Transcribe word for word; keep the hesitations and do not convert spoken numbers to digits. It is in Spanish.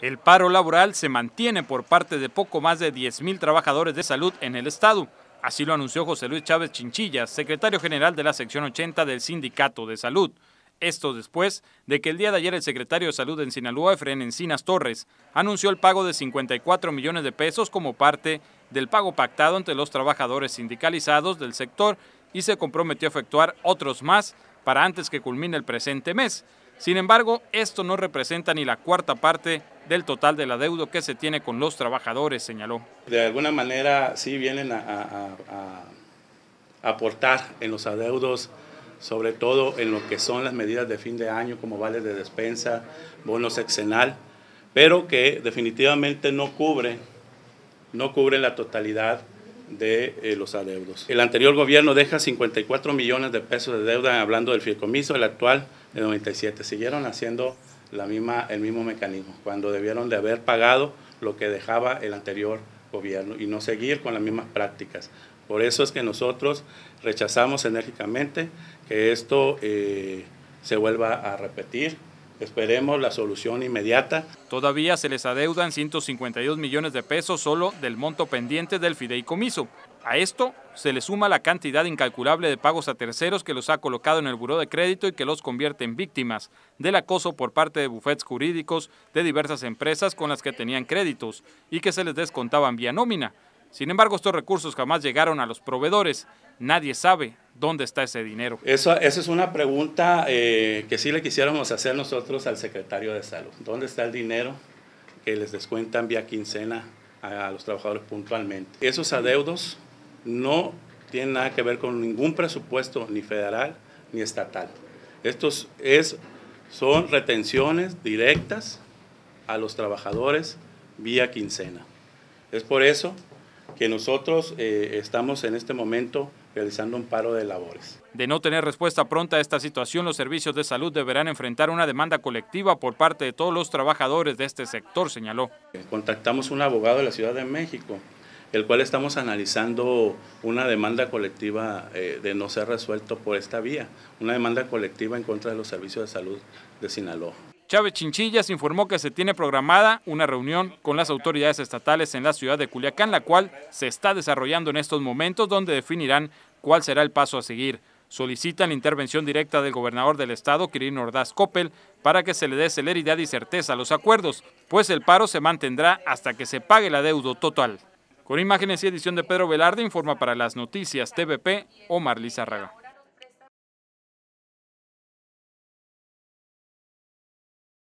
El paro laboral se mantiene por parte de poco más de diez mil trabajadores de salud en el estado. Así lo anunció José Luis Chávez Chinchilla, secretario general de la sección ochenta del Sindicato de Salud. Esto después de que el día de ayer el secretario de Salud en Sinaloa, Efrén Encinas Torres, anunció el pago de cincuenta y cuatro millones de pesos como parte del pago pactado entre los trabajadores sindicalizados del sector y se comprometió a efectuar otros más para antes que culmine el presente mes. Sin embargo, esto no representa ni la cuarta parte del total del adeudo que se tiene con los trabajadores, señaló. De alguna manera sí vienen a aportar en los adeudos, sobre todo en lo que son las medidas de fin de año como vales de despensa, bono sexenal, pero que definitivamente no cubre, no cubre la totalidad de eh, los adeudos. El anterior gobierno deja cincuenta y cuatro millones de pesos de deuda, hablando del Fideicomiso, el actual de noventa y siete. Siguieron haciendo la misma, el mismo mecanismo, cuando debieron de haber pagado lo que dejaba el anterior gobierno y no seguir con las mismas prácticas. Por eso es que nosotros rechazamos enérgicamente que esto eh, se vuelva a repetir. Esperemos la solución inmediata. Todavía se les adeudan ciento cincuenta y dos millones de pesos solo del monto pendiente del fideicomiso. A esto se le suma la cantidad incalculable de pagos a terceros que los ha colocado en el buró de crédito y que los convierte en víctimas del acoso por parte de bufetes jurídicos de diversas empresas con las que tenían créditos y que se les descontaban vía nómina. Sin embargo, estos recursos jamás llegaron a los proveedores. Nadie sabe dónde está ese dinero. Eso, esa es una pregunta eh, que sí le quisiéramos hacer nosotros al secretario de Salud. ¿Dónde está el dinero que les descuentan vía quincena a, a los trabajadores puntualmente? Esos adeudos no tienen nada que ver con ningún presupuesto, ni federal ni estatal. Estos es, son retenciones directas a los trabajadores vía quincena. Es por eso que nosotros eh, estamos en este momento realizando un paro de labores. De no tener respuesta pronta a esta situación, los servicios de salud deberán enfrentar una demanda colectiva por parte de todos los trabajadores de este sector, señaló. Contactamos un abogado de la Ciudad de México, el cual estamos analizando una demanda colectiva eh, de no ser resuelto por esta vía, una demanda colectiva en contra de los servicios de salud de Sinaloa. Chávez Chinchillas informó que se tiene programada una reunión con las autoridades estatales en la ciudad de Culiacán, la cual se está desarrollando en estos momentos, donde definirán cuál será el paso a seguir. Solicitan la intervención directa del gobernador del estado, Quirino Ordaz Coppel, para que se le dé celeridad y certeza a los acuerdos, pues el paro se mantendrá hasta que se pague el adeudo total. Con imágenes y edición de Pedro Velarde, informa para las noticias T V P, Omar Lizarraga.